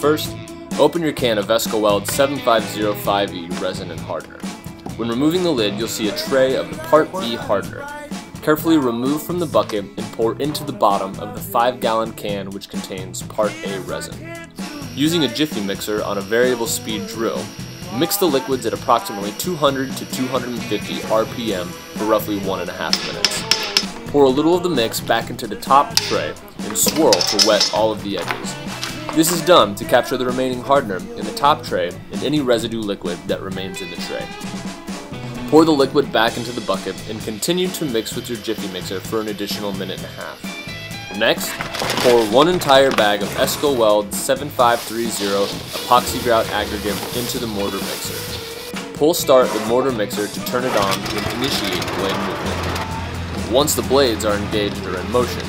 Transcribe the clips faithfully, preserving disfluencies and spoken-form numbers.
First, open your can of Escoweld seventy-five oh five E resin and hardener. When removing the lid, you'll see a tray of the Part B hardener. Carefully remove from the bucket and pour into the bottom of the five gallon can which contains Part A resin. Using a Jiffy mixer on a variable speed drill, mix the liquids at approximately two hundred to two hundred fifty R P M for roughly one and a half minutes. Pour a little of the mix back into the top tray and swirl to wet all of the edges. This is done to capture the remaining hardener in the top tray and any residue liquid that remains in the tray. Pour the liquid back into the bucket and continue to mix with your Jiffy mixer for an additional minute and a half. Next, pour one entire bag of Escoweld seventy-five thirty epoxy grout aggregate into the mortar mixer. Pull start the mortar mixer to turn it on and initiate blade movement. Once the blades are engaged or in motion,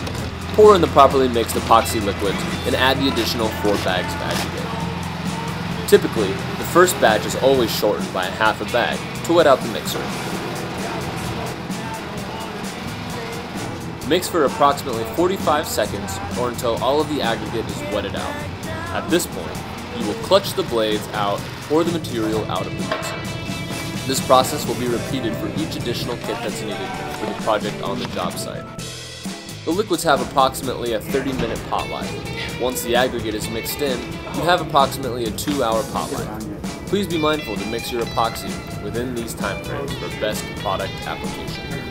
pour in the properly mixed epoxy liquid and add the additional four bags of aggregate. Typically, the first batch is always shortened by a half a bag to wet out the mixer. Mix for approximately forty-five seconds or until all of the aggregate is wetted out. At this point, you will clutch the blades out or the material out of the mixer. This process will be repeated for each additional kit that's needed for the project on the job site. The liquids have approximately a thirty minute pot life. Once the aggregate is mixed in, you have approximately a two hour pot life. Please be mindful to mix your epoxy within these time frames for best product application.